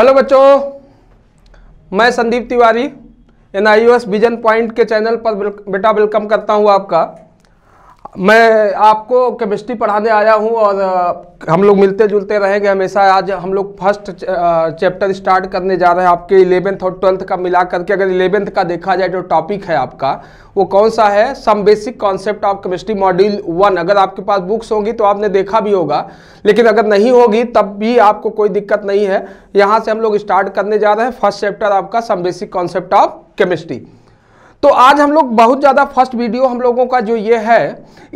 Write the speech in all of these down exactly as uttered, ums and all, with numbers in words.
Hello बच्चों, मैं Sandeep Tiwari NIOS vision point के चैनल पर बेटा वेलकम करता हूं आपका। मैं आपको केमिस्ट्री पढ़ाने आया हूं और हम लोग मिलते जुलते रहेंगे हमेशा। आज हम लोग फर्स्ट चैप्टर स्टार्ट करने जा रहे हैं आपके इलेवेंथ और ट्वेल्थ का मिला करके। अगर इलेवेंथ का देखा जाए जो टॉपिक है आपका वो कौन सा है, some basic concept of chemistry module one. अगर आपके पास बुक्स होंगी तो आपने देखा भी होगा, लेकिन अगर नहीं होगी तब भी आपको कोई दिक्कत नहीं है। यहाँ से हम लोग स्टार्ट करने जा रहे हैं फर्स्ट चैप्टर आपका some basic concept of chemistry. तो आज हम लोग बहुत ज़्यादा फर्स्ट वीडियो हम लोगों का जो ये है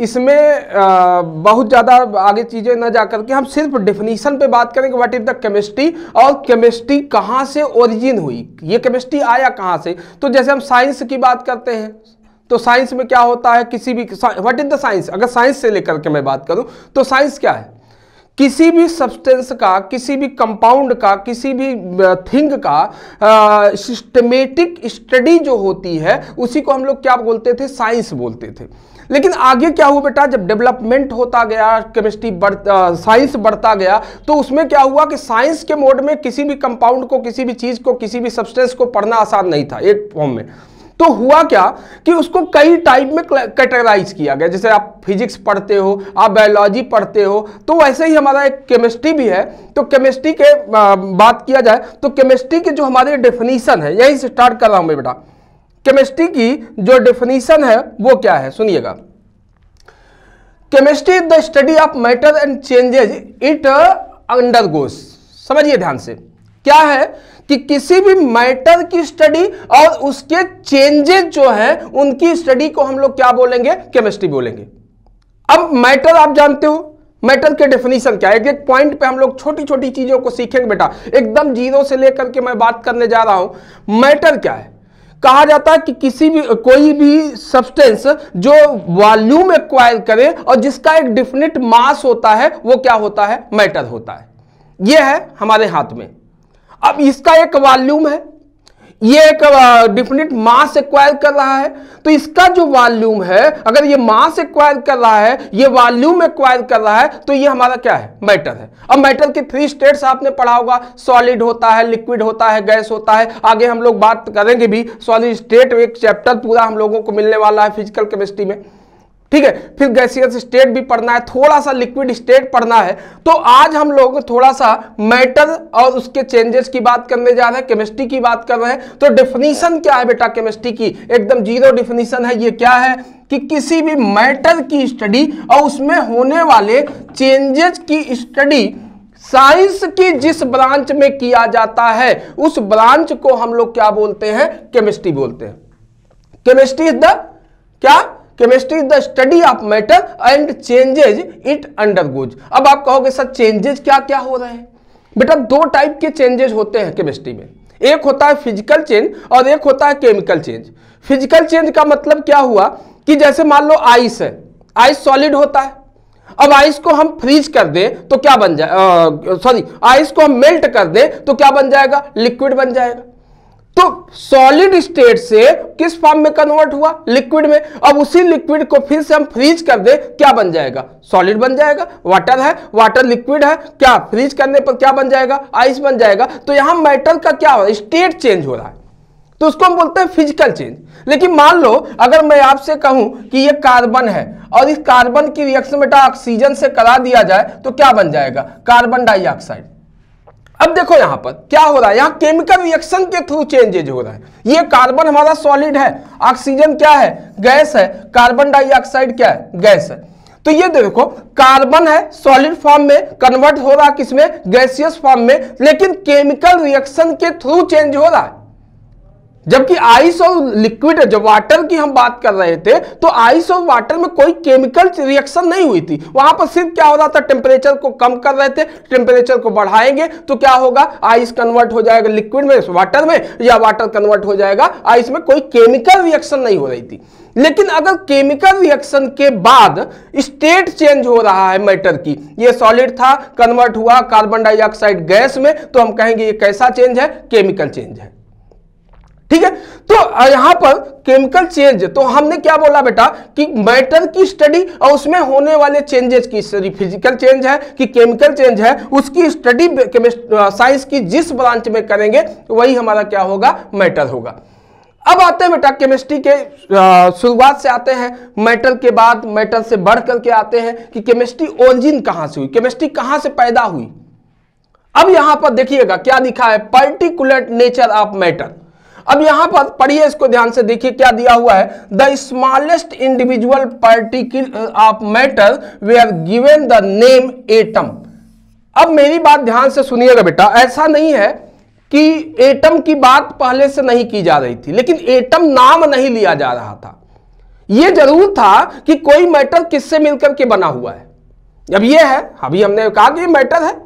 इसमें आ, बहुत ज़्यादा आगे चीज़ें ना जा करके हम सिर्फ डेफिनेशन पे बात करेंगे। व्हाट इज़ द केमिस्ट्री और केमिस्ट्री कहाँ से ओरिजिन हुई, ये केमिस्ट्री आया कहाँ से। तो जैसे हम साइंस की बात करते हैं तो साइंस में क्या होता है, किसी भी व्हाट इज़ द साइंस। अगर साइंस से लेकर के मैं बात करूँ तो साइंस क्या है, किसी भी सब्सटेंस का, किसी भी कंपाउंड का, किसी भी थिंग का सिस्टमेटिक स्टडी जो होती है उसी को हम लोग क्या बोलते थे, साइंस बोलते थे। लेकिन आगे क्या हुआ बेटा, जब डेवलपमेंट होता गया, केमिस्ट्री बढ़ साइंस बढ़ता गया तो उसमें क्या हुआ कि साइंस के मोड में किसी भी कंपाउंड को, किसी भी चीज़ को, किसी भी सब्सटेंस को पढ़ना आसान नहीं था एक फॉर्म में। तो हुआ क्या कि उसको कई टाइप में कैटेगराइज किया गया। जैसे आप फिजिक्स पढ़ते हो, आप बायोलॉजी पढ़ते हो, तो वैसे ही हमारा एक केमिस्ट्री भी है। तो केमिस्ट्री के बात किया जाए तो केमिस्ट्री के जो हमारे डेफिनेशन है, यही स्टार्ट कर रहा हूं मैं बेटा। केमिस्ट्री की जो डेफिनेशन है वो क्या है, सुनिएगा। Chemistry is the study of matter and changes it undergoes. समझिए ध्यान से, क्या है कि किसी भी मैटर की स्टडी और उसके चेंजेस जो हैं उनकी स्टडी को हम लोग क्या बोलेंगे, केमिस्ट्री बोलेंगे। अब मैटर आप जानते हो, मैटर के डेफिनेशन क्या है, एक एक पॉइंट पे हम लोग छोटी छोटी चीजों को सीखेंगे बेटा। एकदम जीरो से लेकर के मैं बात करने जा रहा हूं। मैटर क्या है, कहा जाता है कि किसी भी कोई भी सब्सटेंस जो वॉल्यूम एक्वायर करे और जिसका एक डिफिनिट मास होता है वो क्या होता है, मैटर होता है। यह है हमारे हाथ में। अब इसका एक वॉल्यूम है, ये एक डिफिनिट मास एक्वायर कर रहा है, तो इसका जो वॉल्यूम है, अगर ये मास एक्वायर कर रहा है, ये वॉल्यूम एक्वायर कर रहा है, तो ये हमारा क्या है, मैटर है। अब मैटर के थ्री स्टेट्स आपने पढ़ा होगा, सॉलिड होता है, लिक्विड होता है, गैस होता है। आगे हम लोग बात करेंगे भी, सॉलिड स्टेट एक चैप्टर पूरा हम लोगों को मिलने वाला है फिजिकल केमिस्ट्री में, ठीक है। फिर गैसियस स्टेट भी पढ़ना है, थोड़ा सा लिक्विड स्टेट पढ़ना है। तो आज हम लोग थोड़ा सा मैटर और उसके चेंजेस की बात करने जा रहे हैं, केमिस्ट्री की बात कर रहे हैं। तो डेफिनेशन क्या है बेटा केमिस्ट्री की, एकदम जीरो डेफिनेशन है। ये क्या है कि किसी भी मैटर की स्टडी और उसमें होने वाले चेंजेस की स्टडी साइंस की जिस ब्रांच में किया जाता है उस ब्रांच को हम लोग क्या बोलते हैं, केमिस्ट्री बोलते हैं। केमिस्ट्री इज द क्या, chemistry is the study of matter and changes it undergoes. अब आप कहोगे सर चेंजेस क्या क्या हो रहे हैं, बेटा दो टाइप के चेंजेस होते हैं केमिस्ट्री में, एक होता है फिजिकल चेंज और एक होता है केमिकल चेंज। फिजिकल चेंज का मतलब क्या हुआ कि जैसे मान लो आइस है, आइस सॉलिड होता है, अब आइस को हम फ्रीज कर दें तो क्या बन जाए, सॉरी आइस को हम मेल्ट कर दें तो क्या बन जाएगा, लिक्विड बन जाएगा। तो सॉलिड स्टेट से किस फॉर्म में कन्वर्ट हुआ, लिक्विड में। अब उसी लिक्विड को फिर से हम फ्रीज कर दे, क्या बन जाएगा, सॉलिड बन जाएगा। वाटर है, वाटर लिक्विड है, क्या फ्रीज करने पर क्या बन जाएगा, आइस बन जाएगा। तो यहां मैटर का क्या हो रहा है, स्टेट चेंज हो रहा है, तो उसको हम बोलते हैं फिजिकल चेंज। लेकिन मान लो अगर मैं आपसे कहूं कि ये कार्बन है और इस कार्बन की रिएक्शन बेटा ऑक्सीजन से करा दिया जाए तो क्या बन जाएगा, कार्बन डाइऑक्साइड। अब देखो यहां पर क्या हो रहा है, यहां केमिकल रिएक्शन के थ्रू चेंजेज हो रहा है। ये कार्बन हमारा सॉलिड है, ऑक्सीजन क्या है, गैस है, कार्बन डाइऑक्साइड क्या है, गैस है। तो ये देखो कार्बन है सॉलिड फॉर्म में कन्वर्ट हो रहा है किसमें, गैसियस फॉर्म में, लेकिन केमिकल रिएक्शन के थ्रू चेंज हो रहा है। जबकि आइस और लिक्विड, जब वाटर की हम बात कर रहे थे तो आइस और वाटर में कोई केमिकल रिएक्शन नहीं हुई थी, वहां पर सिर्फ क्या हो रहा था, टेम्परेचर को कम कर रहे थे, टेम्परेचर को बढ़ाएंगे तो क्या होगा, आइस कन्वर्ट हो जाएगा लिक्विड में, वाटर में, या वाटर कन्वर्ट हो जाएगा आइस में। कोई केमिकल रिएक्शन नहीं हो रही थी। लेकिन अगर केमिकल रिएक्शन के बाद स्टेट चेंज हो रहा है मैटर की, ये सॉलिड था कन्वर्ट हुआ कार्बन डाइऑक्साइड गैस में, तो हम कहेंगे ये कैसा चेंज है, केमिकल चेंज है, ठीक है। तो यहां पर केमिकल चेंज, तो हमने क्या बोला बेटा कि मैटर की स्टडी और उसमें होने वाले चेंजेस की स्टडी, फिजिकल चेंज है कि केमिकल चेंज है उसकी स्टडी साइंस की जिस ब्रांच में करेंगे वही हमारा क्या होगा, मैटर होगा। अब आते हैं बेटा केमिस्ट्री के शुरुआत से आते हैं, मैटर के बाद मैटर से बढ़ करके आते हैं कि केमिस्ट्री ओरिजिन कहां से हुई, केमिस्ट्री कहां से पैदा हुई। अब यहां पर देखिएगा क्या लिखा है, पर्टिकुलर नेचर ऑफ मैटर। अब यहां पर पढ़िए इसको ध्यान से, देखिए क्या दिया हुआ है, the smallest individual particle of matter way are given the name atom. अब मेरी बात ध्यान से सुनिएगा बेटा, ऐसा नहीं है कि एटम की बात पहले से नहीं की जा रही थी, लेकिन एटम नाम नहीं लिया जा रहा था। यह जरूर था कि कोई मैटर किससे मिलकर के बना हुआ है। अब यह है, अभी हमने कहा कि मैटर है।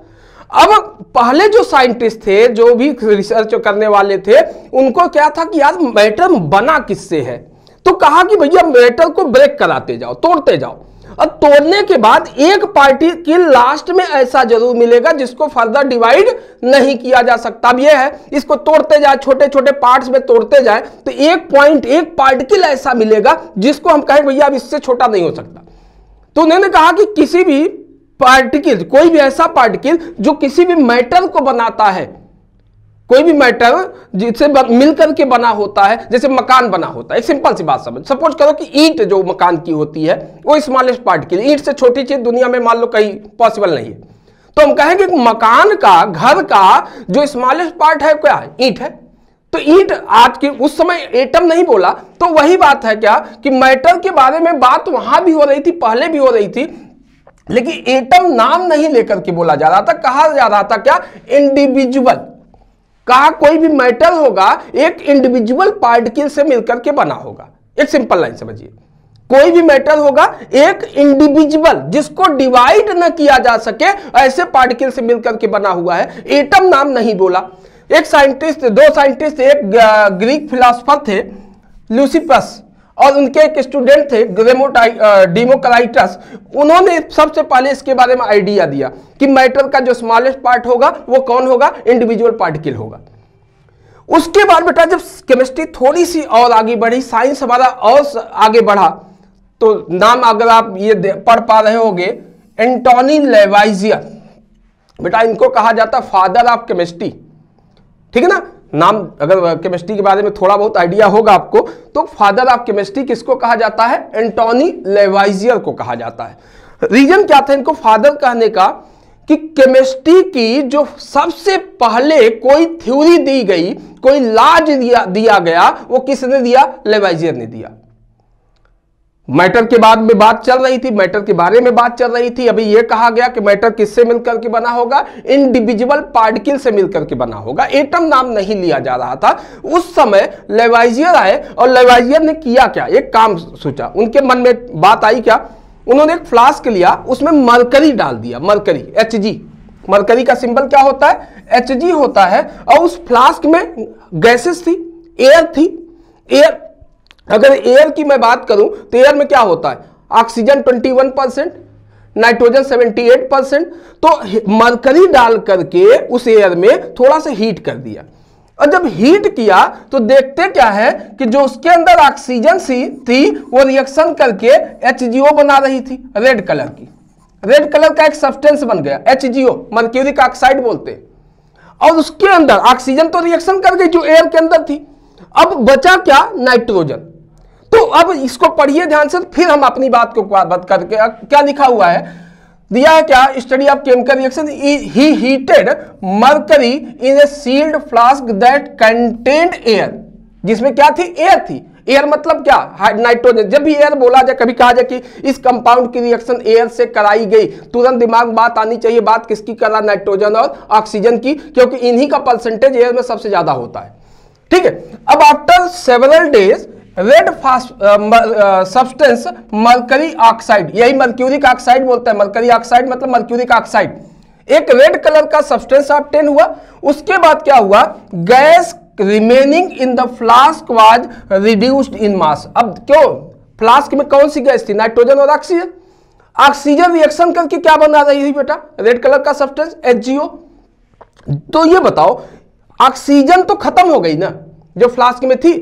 अब पहले जो साइंटिस्ट थे, जो भी रिसर्च करने वाले थे, उनको क्या था कि यार मैटर बना किससे है, तो कहा कि भैया मैटर को ब्रेक कराते जाओ, तोड़ते जाओ। अब तोड़ने के बाद एक पार्टी के लास्ट में ऐसा जरूर मिलेगा जिसको फर्दर डिवाइड नहीं किया जा सकता। अब यह है, इसको तोड़ते जाए, छोटे छोटे पार्ट्स में तोड़ते जाए तो एक पॉइंट, एक पार्टिकल ऐसा मिलेगा जिसको हम कहें भैया अब इससे छोटा नहीं हो सकता। तो उन्होंने कहा कि किसी भी पार्टिकल, कोई भी ऐसा पार्टिकल जो किसी भी मैटर को बनाता है, कोई भी मैटर जिससे मिलकर के बना होता है, जैसे मकान बना होता है, एक सिंपल सी बात समझ, सपोज करो कि ईंट जो मकान की होती है वो स्मॉलेस्ट पार्टिकल, ईंट से छोटी चीज दुनिया में मान लो कहीं पॉसिबल नहीं है। तो हम कहेंगे मकान का, घर का जो स्मॉलेस्ट पार्ट है क्या है, ईंट है। तो ईंट आज के उस समय एटम नहीं बोला, तो वही बात है क्या कि मैटर के बारे में बात वहां भी हो रही थी, पहले भी हो रही थी, लेकिन एटम नाम नहीं लेकर के बोला जा रहा था, कहा जा रहा था क्या, इंडिविजुअल। कहा कोई भी मैटर होगा एक इंडिविजुअल पार्टिकल से मिलकर के बना होगा। एक सिंपल लाइन समझिए, कोई भी मैटर होगा एक इंडिविजुअल जिसको डिवाइड न किया जा सके ऐसे पार्टिकल से मिलकर के बना हुआ है, एटम नाम नहीं बोला। एक साइंटिस्ट, दो साइंटिस्ट, एक ग्रीक फिलोसोफर थे ल्यूसिपस और उनके एक स्टूडेंट थे डेमोक्रिटस, उन्होंने सबसे पहले इसके बारे में आइडिया दिया कि मैटर का जो स्मॉलेस्ट पार्ट होगा वो कौन होगा, इंडिविजुअल पार्टिकल होगा। उसके बाद बेटा जब केमिस्ट्री थोड़ी सी और आगे बढ़ी, साइंस हमारा और आगे बढ़ा, तो नाम अगर आप ये पढ़ पा रहे होंगे, एंटोनी लेवाइजियर, बेटा इनको कहा जाता फादर ऑफ केमिस्ट्री, ठीक है ना। नाम अगर केमिस्ट्री के बारे में थोड़ा बहुत आइडिया होगा आपको, तो फादर ऑफ केमिस्ट्री किसको कहा जाता है, एंटोनी लेवाइजियर को कहा जाता है। रीजन क्या था इनको फादर कहने का कि केमिस्ट्री की जो सबसे पहले कोई थ्योरी दी गई, कोई लाज दिया, दिया गया, वो किसने दिया, लेवाइजियर ने दिया। मैटर के बाद में बात चल रही थी, मैटर के बारे में बात चल रही थी, अभी यह कहा गया कि मैटर किससे मिलकर के बना होगा, इंडिविजुअल पार्टिकल से मिलकर के बना होगा, एटम नाम नहीं लिया जा रहा था। उस समय लेवाइजियर आए और लेवाइजियर ने किया क्या, एक काम सोचा, उनके मन में बात आई क्या, उन्होंने एक फ्लास्क लिया, उसमें मरकरी डाल दिया, मरकरी, एच जी, मरकरी का सिंबल क्या होता है, एच जी होता है, और उस फ्लास्क में गैसेस थी, एयर थी। एयर, अगर एयर की मैं बात करूं तो एयर में क्या होता है, ऑक्सीजन इक्कीस परसेंट, नाइट्रोजन अठहत्तर परसेंट। तो मरकरी डाल करके उस एयर में थोड़ा सा हीट कर दिया, और जब हीट किया तो देखते क्या है कि जो उसके अंदर ऑक्सीजन सी थी वो रिएक्शन करके एच जी ओ बना रही थी, रेड कलर की, रेड कलर का एक सब्सटेंस बन गया H G O, mercuric oxide बोलते हैं। और उसके अंदर ऑक्सीजन तो रिएक्शन कर गई जो एयर के अंदर थी, अब बचा क्या, नाइट्रोजन। तो अब इसको पढ़िए ध्यान से, फिर हम अपनी बात को बात करके, क्या लिखा हुआ है, दिया है क्या, study of chemical reaction, he heated mercury in a sealed flask that contained air, जिसमें क्या थी, एयर थी। एयर मतलब क्या, नाइट्रोजन। जब भी एयर बोला जाए, कभी कहा जाए कि इस कंपाउंड की रिएक्शन एयर से कराई गई, तुरंत दिमाग बात आनी चाहिए, बात किसकी करा, नाइट्रोजन और ऑक्सीजन की, क्योंकि इन्हीं का परसेंटेज एयर में सबसे ज्यादा होता है, ठीक है। अब after several days red substance mercury oxide, यही मर्क्यूरिक ऑक्साइड बोलता है, मर्करी ऑक्साइड मतलब मर्क्यूरिक ऑक्साइड, एक रेड कलर का सब्सटेंस ऑब्टेन हुआ। उसके बाद क्या हुआ, gas remaining in the flask was reduced in mass. अब क्यों, फ्लास्क में कौन सी गैस थी, नाइट्रोजन और ऑक्सीजन, ऑक्सीजन रिएक्शन करके क्या बना रही थी बेटा, रेड कलर का सब्सटेंस एच जी ओ। तो ये बताओ ऑक्सीजन तो खत्म हो गई ना, जो फ्लास्क में थी,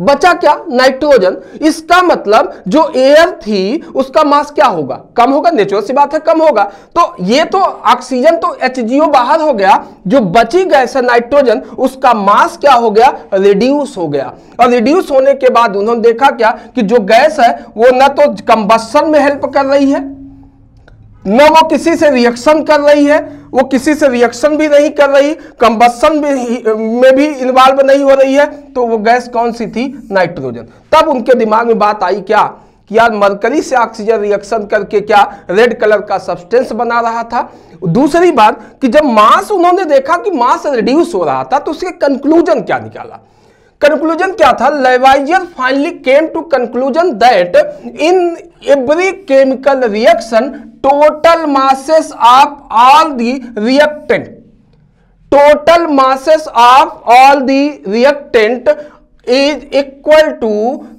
बचा क्या? नाइट्रोजन। इसका मतलब जो एयर थी उसका मास क्या होगा? कम होगा, नेचुरल सी बात है कम होगा। तो ये तो ऑक्सीजन तो एच जी ओ बाहर हो गया, जो बची गैस है नाइट्रोजन उसका मास क्या हो गया? रिड्यूस हो गया। और रिड्यूस होने के बाद उन्होंने देखा क्या कि जो गैस है वो ना तो कंबस्शन में हेल्प कर रही है, न वो किसी से रिएक्शन कर रही है, वो किसी से रिएक्शन भी नहीं कर रही, कंबस्शन में भी इन्वॉल्व नहीं हो रही है। तो वो गैस कौन सी थी? नाइट्रोजन। तब उनके दिमाग में बात आई क्या कि यार मरकरी से ऑक्सीजन रिएक्शन करके क्या रेड कलर का सब्सटेंस बना रहा था। दूसरी बात कि जब मास उन्होंने देखा कि मास रिड्यूस हो रहा था तो उसके कंक्लूजन क्या निकाला? कंक्लूजन क्या था? Lavoisier finally came to conclusion that in every chemical reaction total masses of all the reactant, total masses of all the reactant is equal to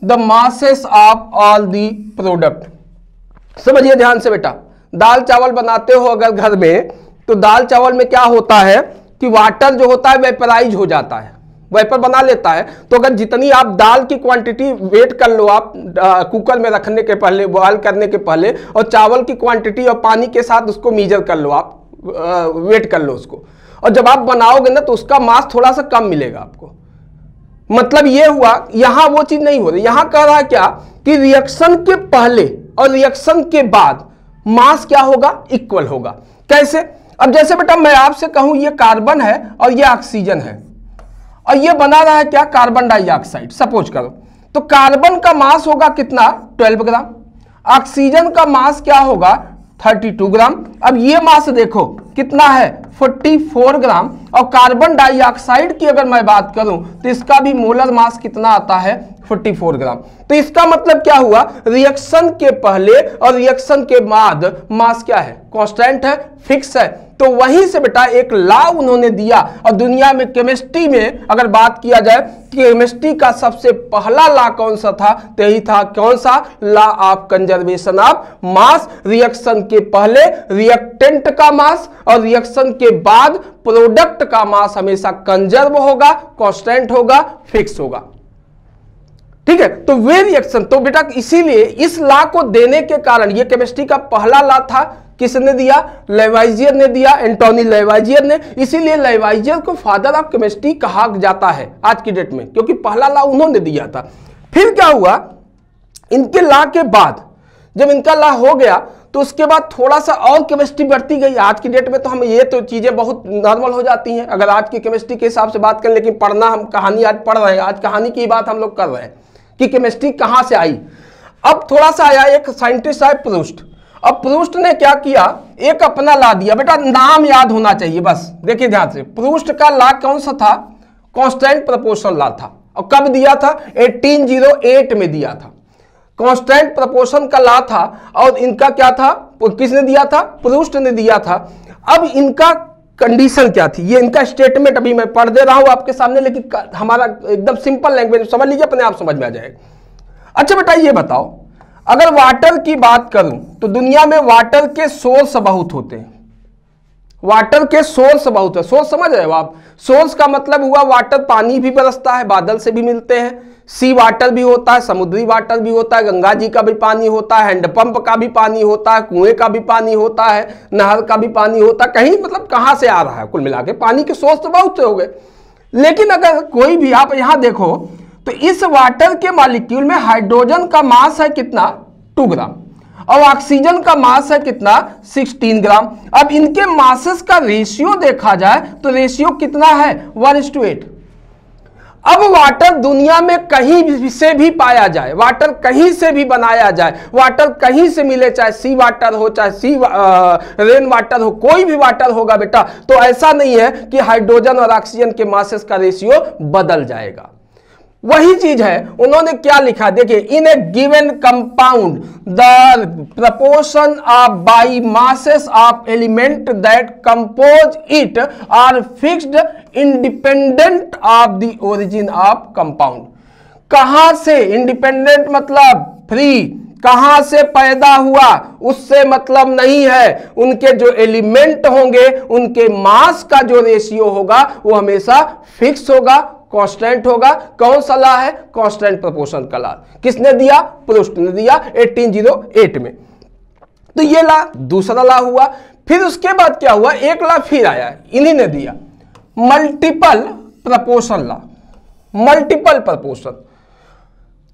the masses of all the product. समझिए ध्यान से बेटा, दाल चावल बनाते हो अगर घर में, तो दाल चावल में क्या होता है कि वाटर जो होता है वेपराइज हो जाता है, वेपर बना लेता है। तो अगर जितनी आप दाल की क्वांटिटी वेट कर लो आप आ, कुकर में रखने के पहले, बॉयल करने के पहले, और चावल की क्वांटिटी और पानी के साथ उसको मीजर कर लो आप, आ, वेट कर लो उसको, और जब आप बनाओगे ना तो उसका मास थोड़ा सा कम मिलेगा आपको। मतलब ये हुआ यहाँ वो चीज़ नहीं हो रही। यहाँ कह रहा है क्या कि रिएक्शन के पहले और रिएक्शन के बाद मास क्या होगा? इक्वल होगा। कैसे? अब जैसे बेटा मैं आपसे कहूँ ये कार्बन है और ये ऑक्सीजन है और ये बना रहा है क्या? Carbon dioxide. सपोज करो तो कार्बन का मास होगा कितना? बारह ग्राम। ऑक्सीजन का मास क्या होगा? बत्तीस ग्राम। अब ये मास देखो कितना है? चौवालीस ग्राम। और कार्बन डाइऑक्साइड की अगर मैं बात करूं तो इसका भी मोलर मास कितना आता है? चौवालीस ग्राम। तो इसका मतलब क्या हुआ? रिएक्शन के पहले और रिएक्शन के बाद मास क्या है? कांस्टेंट है, फिक्स है। तो वहीं से बेटा एक लॉ उन्होंने दिया, और दुनिया में केमिस्ट्री में अगर बात किया जाए केमिस्ट्री का सबसे पहला लॉ कौन सा था? तो यही था। कौन सा? Law of conservation of mass. Reaction के पहले रिएक्टेंट का मास और रिएक्शन के बाद प्रोडक्ट का मास हमेशा कंजर्व होगा, कांस्टेंट होगा, फिक्स होगा। ठीक है, तो वे रिएक्शन। तो बेटा इसीलिए इस लॉ को देने के कारण, ये केमिस्ट्री का पहला लॉ था, किसने दिया? लेवाइजियर ने दिया, एंटोनी लेवाइजियर ने। इसीलिए लेवाइजियर को फादर ऑफ केमिस्ट्री कहा जाता है आज की डेट में, क्योंकि पहला लॉ उन्होंने दिया था। फिर क्या हुआ? इनके लॉ के बाद जब इनका लॉ हो गया तो उसके बाद थोड़ा सा और केमिस्ट्री बढ़ती गई। आज की डेट में तो हम ये तो चीज़ें बहुत नॉर्मल हो जाती हैं अगर आज की केमिस्ट्री के हिसाब से बात करें, लेकिन पढ़ना हम कहानी आज पढ़ रहे हैं, आज कहानी की बात हम लोग कर रहे हैं कि केमिस्ट्री कहाँ से आई। अब थोड़ा सा आया एक साइंटिस्ट आए प्रूस्ट। अब प्रूस्ट ने क्या किया? एक अपना लॉ दिया। बेटा नाम याद होना चाहिए बस, देखिए ध्यान से। प्रूस्ट का लॉ कौन सा था? कांस्टेंट प्रोपोर्शन लॉ था। और कब दिया था? अठारह सौ आठ में दिया था। कांस्टेंट प्रोपोर्शन का लॉ था और इनका क्या था? किसने दिया था? प्रूस्ट ने दिया था। अब इनका कंडीशन क्या थी? ये इनका स्टेटमेंट अभी मैं पढ़ दे रहा हूं आपके सामने, लेकिन हमारा एकदम सिंपल लैंग्वेज समझ लीजिए, अपने आप समझ में आ जाएगा। अच्छा बेटा ये बताओ, अगर वाटर की बात करूं तो दुनिया में वाटर के सोर्स बहुत होते हैं। वाटर के सोर्स बहुत है। सोर्स समझ रहे हो आप? सोर्स का मतलब हुआ वाटर पानी भी बरसता है, बादल से भी मिलते हैं, सी वाटर भी होता है, समुद्री वाटर भी होता है, गंगा जी का भी पानी होता है, हैंडपंप का भी पानी होता है, कुएं का भी पानी होता है, नहर का भी पानी होता है। कहीं मतलब कहाँ से आ रहा है? कुल मिला के पानी के सोर्स तो बहुत हो गए। लेकिन अगर कोई भी आप यहाँ देखो तो इस वाटर के मॉलिक्यूल में हाइड्रोजन का मास है कितना? दो ग्राम। और ऑक्सीजन का मास है कितना? सोलह ग्राम। अब इनके मासेस का रेशियो देखा जाए तो रेशियो कितना है? One is to eight. अब वाटर दुनिया में कहीं से भी पाया जाए, वाटर कहीं से भी बनाया जाए, वाटर कहीं से मिले, चाहे सी वाटर हो, चाहे सी रेन वाटर हो, कोई भी वाटर होगा बेटा, तो ऐसा नहीं है कि हाइड्रोजन और ऑक्सीजन के मासेस का रेशियो बदल जाएगा। वही चीज है। उन्होंने क्या लिखा? देखिए, in a given compound the proportion of by masses of element that compose it are fixed independent of the origin of compound. कहां से इंडिपेंडेंट मतलब फ्री, कहां से पैदा हुआ उससे मतलब नहीं है। उनके जो एलिमेंट होंगे उनके मास का जो रेशियो होगा वो हमेशा फिक्स होगा, कांस्टेंट होगा। कौन सा लॉ है? कांस्टेंट प्रोपोर्शन का लॉ। किसने दिया? प्रूस्ट ने दिया अठारह सौ आठ में। तो ये लॉ दूसरा लॉ हुआ। फिर उसके बाद क्या हुआ? एक लॉ फिर आया, इन्हीं ने दिया multiple proportion law. Multiple proportion,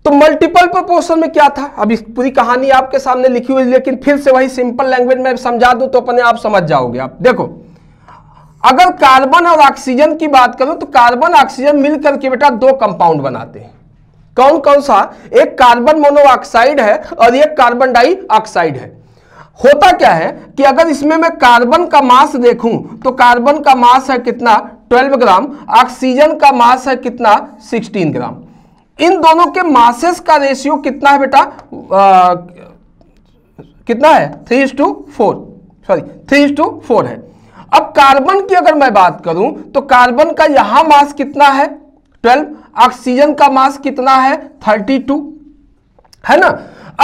तो मल्टीपल प्रपोर्शन में क्या था? अब इस पूरी कहानी आपके सामने लिखी हुई, लेकिन फिर से वही सिंपल लैंग्वेज में समझा दूं तो अपने आप समझ जाओगे आप। देखो, अगर कार्बन और ऑक्सीजन की बात करूं तो कार्बन ऑक्सीजन मिलकर के बेटा दो कंपाउंड बनाते हैं। कौन कौन सा? एक कार्बन मोनोऑक्साइड है और एक कार्बन डाइऑक्साइड है। होता क्या है कि अगर इसमें मैं कार्बन का मास देखूं तो कार्बन का मास है कितना? Twelve gram. ऑक्सीजन का मास है कितना? Sixteen gram. इन दोनों के मासेस का रेशियो कितना है बेटा? आ, कितना है? Three is to four sorry three is to four है। अब कार्बन की अगर मैं बात करूं तो कार्बन का यहां मास कितना है? ट्वेल्व। ऑक्सीजन का मास कितना है? थर्टी टू है ना।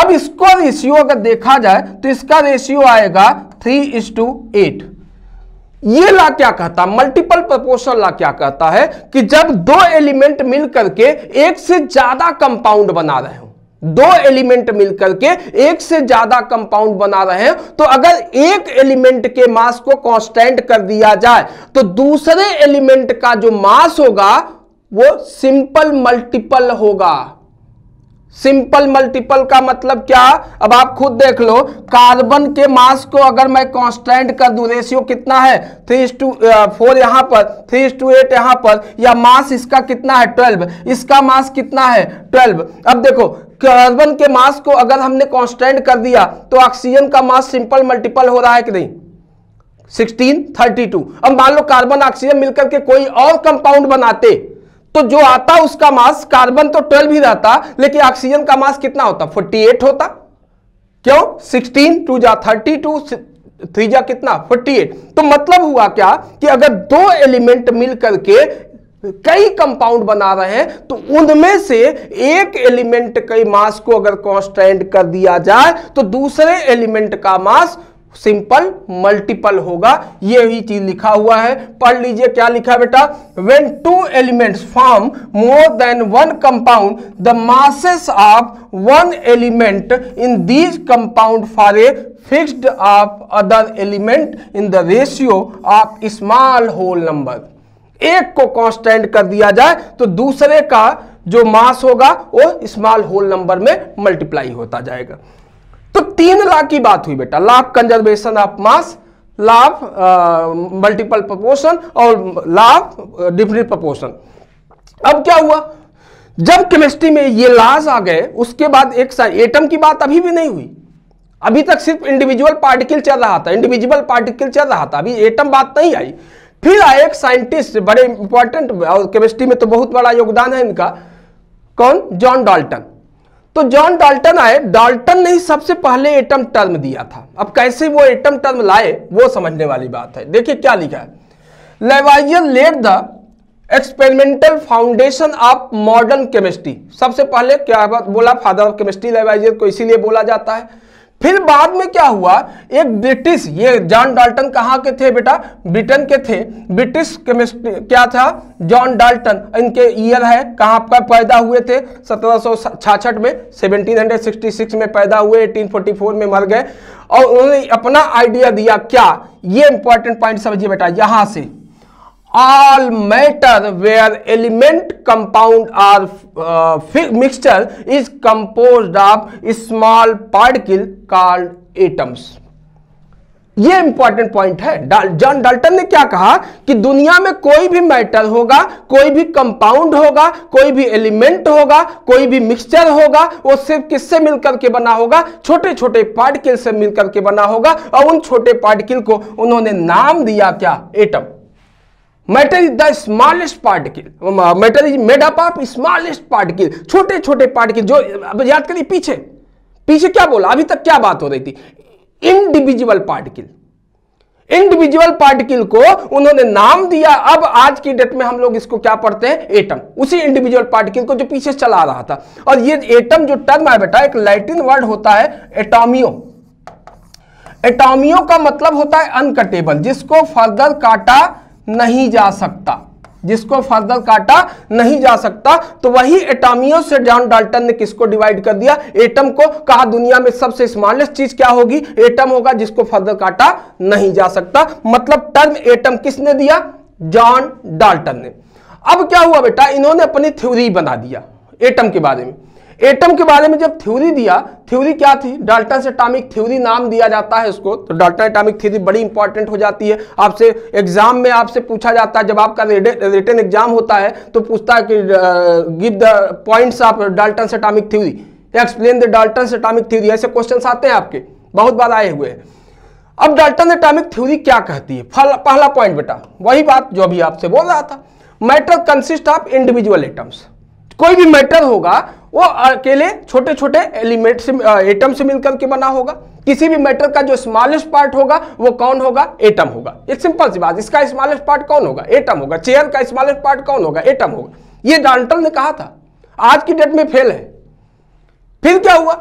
अब इसको रेशियो अगर देखा जाए तो इसका रेशियो आएगा थ्री इज टू एट। ये लॉ क्या कहता है? मल्टीपल प्रपोर्शन लॉ क्या कहता है कि जब दो एलिमेंट मिलकर के एक से ज्यादा कंपाउंड बना रहे हो, दो एलिमेंट मिलकर के एक से ज्यादा कंपाउंड बना रहे हो, तो अगर एक एलिमेंट के मास को कांस्टेंट कर दिया जाए तो दूसरे एलिमेंट का जो मास होगा वो सिंपल मल्टीपल होगा। सिंपल मल्टीपल का मतलब क्या? अब आप खुद देख लो, कार्बन के मास को अगर मैं कांस्टेंट कर दूं, रेशियो कितना है? थ्री इज टू फोर यहाँ पर, थ्री इज टू एट यहाँ पर, या मास इसका कितना है? ट्वेल्व। इसका मास कितना है? ट्वेल्व। अब देखो, कार्बन के मास को अगर हमने कांस्टेंट कर दिया तो ऑक्सीजन का मास सिंपल मल्टीपल हो रहा है कि नहीं? Sixteen, thirty two. अब मान लो कार्बन ऑक्सीजन मिलकर के कोई और कंपाउंड बनाते तो जो आता उसका मास, कार्बन तो ट्वेल्व ही रहता लेकिन ऑक्सीजन का मास कितना होता? अड़तालीस होता। क्यों? सिक्सटीन टू जा थर्टी टू, थ्री जा कितना? अड़तालीस। तो मतलब हुआ क्या कि अगर दो एलिमेंट मिलकर के कई कंपाउंड बना रहे हैं तो उनमें से एक एलिमेंट के मास को अगर कांस्टेंट कर दिया जाए तो दूसरे एलिमेंट का मास सिंपल मल्टीपल होगा। ये ही चीज लिखा हुआ है, पढ़ लीजिए क्या लिखा बेटा। When two elements form more than one compound the masses of one element in these compound for a fixed of other element in the ratio of small whole number. एक को कांस्टेंट कर दिया जाए तो दूसरे का जो मास होगा वो स्मॉल होल नंबर में मल्टीप्लाई होता जाएगा। तो तीन लॉ की बात हुई बेटा, law of conservation of mass, law of multiple proportion और लॉ ऑफ डिफरेंट प्रपोर्शन। अब क्या हुआ, जब केमिस्ट्री में ये लॉज आ गए उसके बाद एक साथ एटम की बात अभी भी नहीं हुई। अभी तक सिर्फ इंडिविजुअल पार्टिकल चल रहा था, इंडिविजुअल पार्टिकल चल रहा था, अभी एटम बात नहीं आई। फिर आए एक साइंटिस्ट, बड़े इंपॉर्टेंट, और केमिस्ट्री में तो बहुत बड़ा योगदान है इनका, कौन? John Dalton. तो जॉन डाल्टन आए, डाल्टन ने सबसे पहले एटम टर्म दिया था। अब कैसे वो एटम टर्म लाए वो समझने वाली बात है। देखिए क्या लिखा है, Lavoisier led the experimental foundation of modern chemistry. सबसे पहले क्या बोला? फादर ऑफ केमिस्ट्री लेवाइजियर को इसीलिए बोला जाता है। फिर बाद में क्या हुआ, एक ब्रिटिश, ये जॉन डाल्टन कहाँ के थे बेटा? ब्रिटेन के थे। ब्रिटिश केमिस्ट्री क्या था? John Dalton. इनके ईयर है कहाँ पर पैदा हुए थे? सत्रह सौ छियासठ में, सत्रह सौ छियासठ में पैदा हुए, अठारह सौ चौवालीस में मर गए। और उन्होंने अपना आइडिया दिया क्या, ये इंपॉर्टेंट पॉइंट समझिए बेटा यहाँ से, all matter where element compound or mixture is composed of small particle called atoms. ये इंपॉर्टेंट पॉइंट है। जॉन डाल्टन ने क्या कहा कि दुनिया में कोई भी मैटर होगा, कोई भी कंपाउंड होगा, कोई भी एलिमेंट होगा, कोई भी मिक्सचर होगा, वो सिर्फ किससे मिलकर के बना होगा? छोटे छोटे पार्टिकल से मिलकर के बना होगा। और उन छोटे पार्टिकल को उन्होंने नाम दिया क्या? Atom. Matter is the smallest particle, matter is made up of smallest particle, छोटे छोटे पार्टिकल। जो अब याद करिए पीछे पीछे क्या बोला, अभी तक क्या बात हो रही थी? इंडिविजुअल पार्टिकल, इंडिविजुअल पार्टिकल को उन्होंने नाम दिया। अब आज की डेट में हम लोग इसको क्या पढ़ते हैं? एटम। उसी इंडिविजुअल पार्टिकल को जो पीछे चला रहा था। और ये एटम जो टर्म है बेटा, एक लैटिन वर्ड होता है एटोमियो। एटोमियो का मतलब होता है अनकटेबल, जिसको फर्दर काटा नहीं जा सकता। जिसको फर्दर काटा नहीं जा सकता। तो वही एटॉमियों से जॉन डाल्टन ने किसको डिवाइड कर दिया, एटम को। कहा दुनिया में सबसे स्मॉलेस्ट चीज क्या होगी, एटम होगा, जिसको फर्दर काटा नहीं जा सकता। मतलब टर्म एटम किसने दिया, जॉन डाल्टन ने। अब क्या हुआ बेटा, इन्होंने अपनी थ्योरी बना दिया एटम के बारे में। एटम के बारे में जब थ्योरी दिया, थ्योरी क्या थी, डाल्टन एटॉमिक थ्योरी नाम दिया जाता है उसको। तो डाल्टन एटॉमिक थ्योरी बड़ी इंपॉर्टेंट हो जाती है, आपसे एग्जाम में आपसे पूछा जाता है। जब आपका रिटन एग्जाम होता है तो पूछता है कि give the points of Dalton atomic theory, explain the Dalton atomic theory, ऐसे क्वेश्चन आते हैं आपके, बहुत बार आए हुए हैं। अब डाल्टन एटॉमिक थ्योरी क्या कहती है, पहला पॉइंट बेटा वही बात जो अभी आपसे बोल रहा था, matter consist of individual atoms. कोई भी मैटर होगा वो अकेले छोटे छोटे एलिमेंट से, एटम से मिलकर के बना होगा। किसी भी मैटर का जो स्मॉलेस्ट पार्ट होगा वो कौन होगा, एटम होगा। एक सिंपल सी बात, इसका स्मॉलेस्ट पार्ट कौन होगा, एटम होगा। चेयर का स्मॉलेस्ट पार्ट कौन होगा, एटम होगा। ये डाल्टन ने कहा था, आज की डेट में फेल है। फिर क्या हुआ,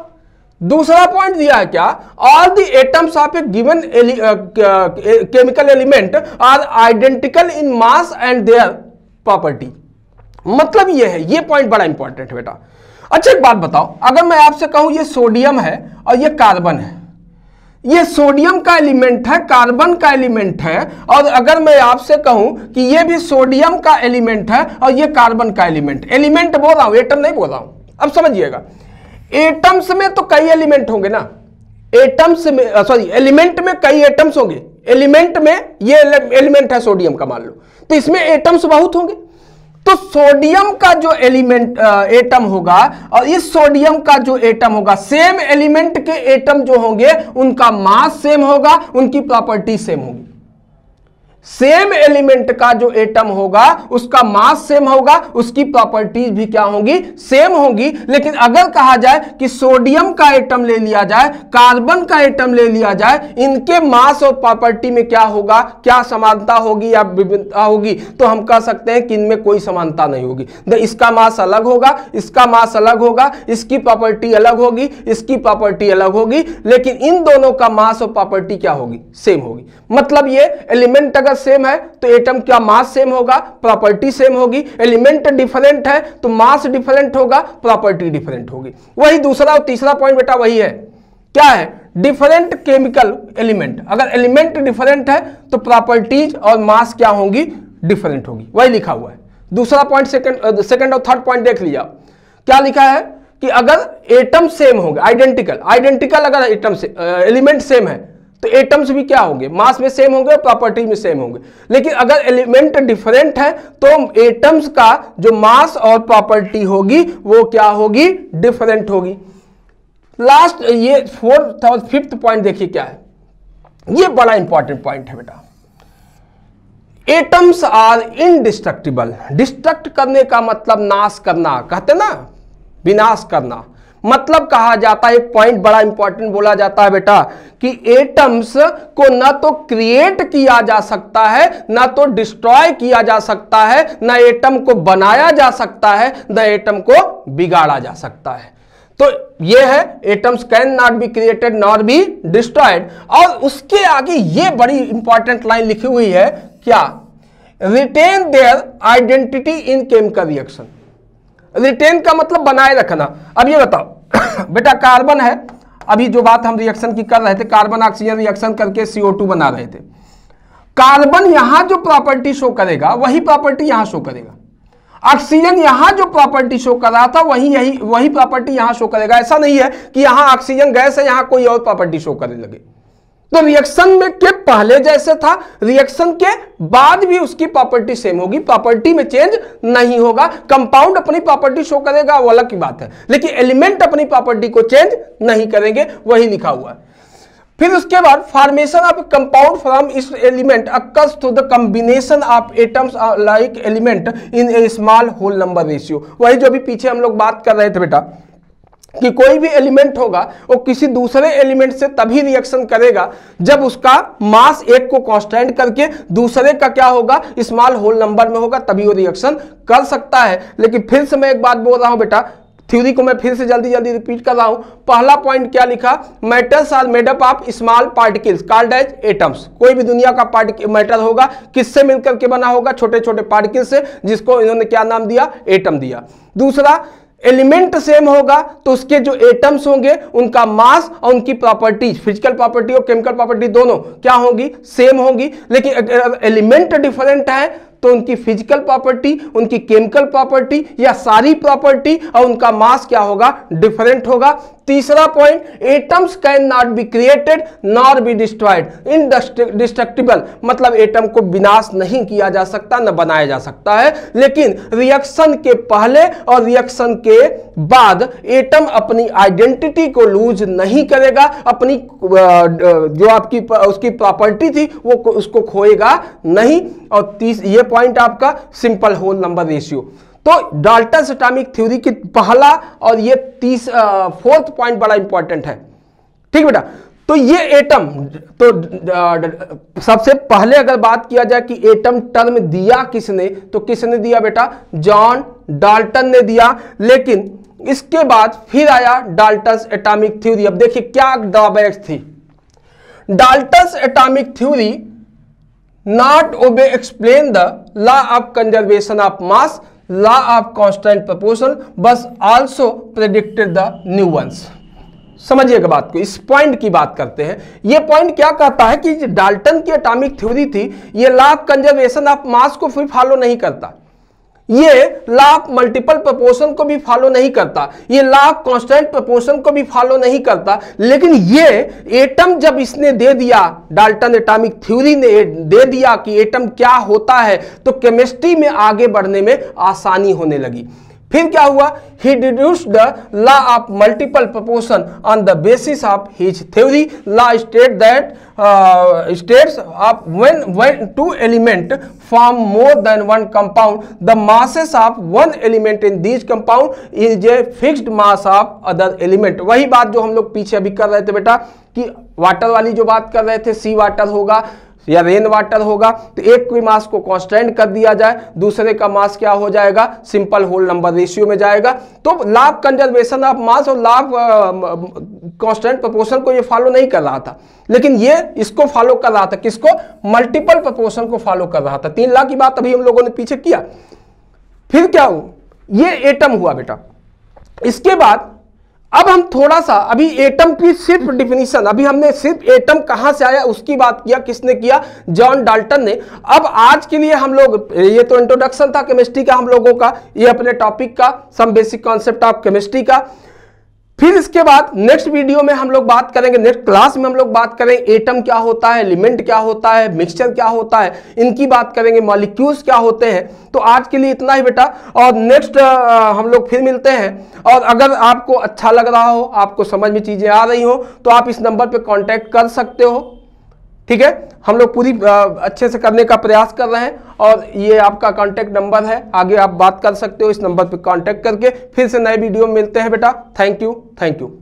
दूसरा पॉइंट दिया है क्या, all the atoms of a given chemical element are identical in mass and their property. मतलब ये है, ये पॉइंट बड़ा इंपॉर्टेंट है बेटा। अच्छा एक बात बताओ, अगर मैं आपसे कहूं ये सोडियम है और ये कार्बन है, ये सोडियम का एलिमेंट है, कार्बन का एलिमेंट है, और अगर मैं आपसे कहूं कि ये भी सोडियम का एलिमेंट है और ये कार्बन का एलिमेंट, एलिमेंट बोल रहा हूं, एटम नहीं बोल रहा हूं। अब समझिएगा, एटम्स में तो कई एलिमेंट होंगे ना, एटम्स में सॉरी एलिमेंट में कई एटम्स होंगे। एलिमेंट में ये एलिमेंट है सोडियम का मान लो, तो इसमें एटम्स बहुत होंगे। तो सोडियम का जो एलिमेंट एटम होगा और इस सोडियम का जो एटम होगा, सेम एलिमेंट के एटम जो होंगे उनका मास सेम होगा, उनकी प्रॉपर्टी सेम होगी। सेम एलिमेंट का जो एटम होगा उसका मास सेम होगा, उसकी प्रॉपर्टीज भी क्या होंगी, सेम होंगी। लेकिन अगर कहा जाए कि सोडियम का एटम ले लिया जाए, कार्बन का एटम ले लिया जाए, इनके मास और प्रॉपर्टी में क्या होगा, क्या समानता होगी या विभिन्नता होगी, तो हम कह सकते हैं कि इनमें कोई समानता नहीं होगी। इसका मास अलग होगा, इसका मास अलग होगा, इसकी प्रॉपर्टी अलग होगी, इसकी प्रॉपर्टी अलग होगी, लेकिन इन दोनों का मास और प्रॉपर्टी क्या होगी, सेम होगी। मतलब ये एलिमेंट सेम है तो एटम का मास सेम होगा, प्रॉपर्टी सेम होगी। एलिमेंट डिफरेंट है तो मास डिफरेंट होगा, प्रॉपर्टी डिफरेंट होगी। वही दूसरा और तीसरा पॉइंट बेटा वही है, क्या है, डिफरेंट केमिकल एलिमेंट। अगर एलिमेंट डिफरेंट है तो प्रॉपर्टीज और मास क्या होंगी, डिफरेंट होगी। वही लिखा हुआ है दूसरा पॉइंट। सेकंड सेकंड और थर्ड पॉइंट देख लिया, क्या लिखा है कि अगर एटम सेम होंगे, आइडेंटिकल आइडेंटिकल अगर एटम से एलिमेंट सेम है तो एटम्स भी क्या होंगे, मास में सेम होंगे, प्रॉपर्टी में सेम होंगे। लेकिन अगर एलिमेंट डिफरेंट है तो एटम्स का जो मास और प्रॉपर्टी होगी वो क्या होगी, डिफरेंट होगी। लास्ट ये फोर्थ और फिफ्थ पॉइंट देखिए क्या है, ये बड़ा इंपॉर्टेंट पॉइंट है बेटा। Atoms are indestructible. डिस्ट्रक्ट करने का मतलब नाश करना, कहते ना विनाश करना, मतलब कहा जाता है। एक पॉइंट बड़ा इंपॉर्टेंट बोला जाता है बेटा कि एटम्स को ना तो क्रिएट किया जा सकता है, ना तो डिस्ट्रॉय किया जा सकता है, ना एटम को बनाया जा सकता है, ना एटम को बिगाड़ा जा सकता है। तो ये है, atoms can not be created nor be destroyed. और उसके आगे ये बड़ी इंपॉर्टेंट लाइन लिखी हुई है, क्या, retain their identity in chemical reaction. Retain का मतलब बनाए रखना। अब ये बताओ बेटा, कार्बन है, अभी जो बात हम रिएक्शन की कर रहे थे, कार्बन ऑक्सीजन रिएक्शन करके सी ओ टू बना रहे थे। कार्बन यहां जो प्रॉपर्टी शो करेगा वही प्रॉपर्टी यहां शो करेगा। ऑक्सीजन यहां जो प्रॉपर्टी शो कर रहा था वही यही वही प्रॉपर्टी यहां शो करेगा। ऐसा नहीं है कि यहां ऑक्सीजन गैस है, यहां कोई और प्रॉपर्टी शो करने लगे। तो रिएक्शन में के पहले जैसे था, रिएक्शन के बाद भी उसकी प्रॉपर्टी सेम होगी, प्रॉपर्टी में चेंज नहीं होगा। कंपाउंड अपनी प्रॉपर्टी शो करेगा वो अलग की बात है, लेकिन एलिमेंट अपनी प्रॉपर्टी को चेंज नहीं करेंगे, वही लिखा हुआ है। फिर उसके बाद फॉर्मेशन ऑफ कंपाउंड फ्रॉम इस element occurs through the combination of atoms like element in a small whole number ratio. वही जो अभी पीछे हम लोग बात कर रहे थे बेटा कि कोई भी एलिमेंट होगा वो किसी दूसरे एलिमेंट से तभी रिएक्शन करेगा जब उसका मास एक को कांस्टेंट करके दूसरे का क्या होगा, स्मॉल होल नंबर में होगा, तभी वो रिएक्शन कर सकता है। लेकिन फिर से मैं एक बात बोल रहा हूं बेटा, थ्योरी को मैं फिर से जल्दी जल्दी रिपीट कर रहा हूं। पहला पॉइंट क्या लिखा, matters are made up of small particles called as atoms. कोई भी दुनिया का पार्टिकल मैटर होगा किससे मिलकर के बना होगा, छोटे छोटे पार्टिकल से, जिसको इन्होंने क्या नाम दिया, एटम दिया। दूसरा, एलिमेंट सेम होगा तो उसके जो एटम्स होंगे उनका मास और उनकी प्रॉपर्टीज, फिजिकल प्रॉपर्टी और केमिकल प्रॉपर्टी दोनों क्या होगी, सेम होगी। लेकिन अगर एलिमेंट डिफरेंट है तो उनकी फिजिकल प्रॉपर्टी, उनकी केमिकल प्रॉपर्टी या सारी प्रॉपर्टी और उनका मास क्या होगा, डिफरेंट होगा। तीसरा point, atoms can not be created nor be destroyed, indestructible, मतलब एटम को विनाश नहीं किया जा सकता, न बनाया जा सकता है। लेकिन रिएक्शन के पहले और रिएक्शन के बाद एटम अपनी आइडेंटिटी को लूज नहीं करेगा, अपनी जो आपकी उसकी प्रॉपर्टी थी वो उसको खोएगा नहीं। और तीस ये पॉइंट आपका सिंपल होल नंबर रेशियो। तो डाल्टन एटॉमिक थ्योरी की पहला और ये तीस फोर्थ पॉइंट बड़ा इंपॉर्टेंट है, ठीक बेटा। तो ये एटम, तो सबसे पहले अगर बात किया जाए कि एटम टर्म दिया किसने, तो किसने दिया बेटा, जॉन डाल्टन ने दिया। लेकिन इसके बाद फिर आया डाल्टन एटॉमिक थ्योरी। अब देखिए क्या ड्रॉबैक्स थी। डाल्टन एटॉमिक थ्योरी नॉट ओबे explain the law of conservation of mass, law of constant proportion, but also predicted the new ones. समझिएगा बात को, इस पॉइंट की बात करते हैं। ये पॉइंट क्या कहता है कि डाल्टन की एटॉमिक थ्योरी थी, ये law of conservation of mass को फिर फॉलो नहीं करता, ये लॉ ऑफ मल्टीपल प्रोपोर्शन को भी फॉलो नहीं करता, ये लॉ ऑफ कांस्टेंट प्रोपोर्शन को भी फॉलो नहीं करता। लेकिन ये एटम जब इसने दे दिया, डाल्टन एटॉमिक थ्योरी ने दे दिया कि एटम क्या होता है, तो केमिस्ट्री में आगे बढ़ने में आसानी होने लगी। फिर क्या हुआ, he deduced the law of multiple proportion on the basis of his theory, law state that states of when when two element form more than one compound, the masses of one element in these compound is a fixed mass of other element. वही बात जो हम लोग पीछे अभी कर रहे थे बेटा, कि वाटर वाली जो बात कर रहे थे, सी वाटर होगा या रेन वाटर होगा, तो एक की मास को कांस्टेंट कर दिया जाए, दूसरे का मास क्या हो जाएगा, सिंपल होल नंबर रेशियो में जाएगा। तो law of conservation of mass और लॉ ऑफ कांस्टेंट प्रोपोर्शन को ये फॉलो नहीं कर रहा था, लेकिन ये इसको फॉलो कर रहा था, किसको, मल्टीपल प्रोपोर्शन को फॉलो कर रहा था। तीन लॉ की बात अभी हम लोगों ने पीछे किया। फिर क्या हुआ, ये एटम हुआ बेटा। इसके बाद अब हम थोड़ा सा, अभी एटम की सिर्फ डिफिनीशन, अभी हमने सिर्फ एटम कहां से आया उसकी बात किया, किसने किया, जॉन डाल्टन ने। अब आज के लिए हम लोग, ये तो इंट्रोडक्शन था केमिस्ट्री का हम लोगों का, ये अपने टॉपिक का, some basic concept of chemistry का। फिर इसके बाद नेक्स्ट वीडियो में हम लोग बात करेंगे, नेक्स्ट क्लास में हम लोग बात करेंगे एटम क्या होता है, एलिमेंट क्या होता है, मिक्सचर क्या होता है, इनकी बात करेंगे, मॉलिक्यूल्स क्या होते हैं। तो आज के लिए इतना ही बेटा, और नेक्स्ट हम लोग फिर मिलते हैं। और अगर आपको अच्छा लग रहा हो, आपको समझ में चीज़ें आ रही हो, तो आप इस नंबर पर कॉन्टैक्ट कर सकते हो, ठीक है। हम लोग पूरी अच्छे से करने का प्रयास कर रहे हैं, और ये आपका कॉन्टैक्ट नंबर है, आगे आप बात कर सकते हो इस नंबर पे कॉन्टैक्ट करके। फिर से नए वीडियो में मिलते हैं बेटा, थैंक यू, थैंक यू।